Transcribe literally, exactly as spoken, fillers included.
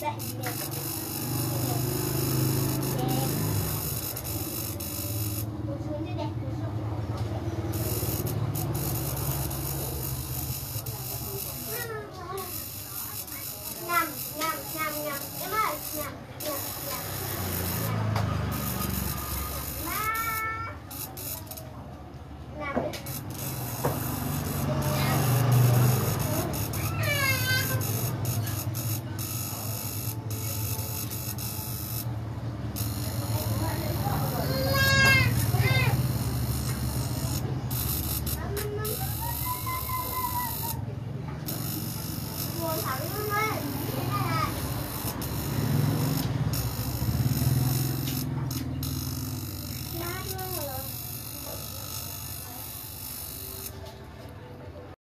That's it.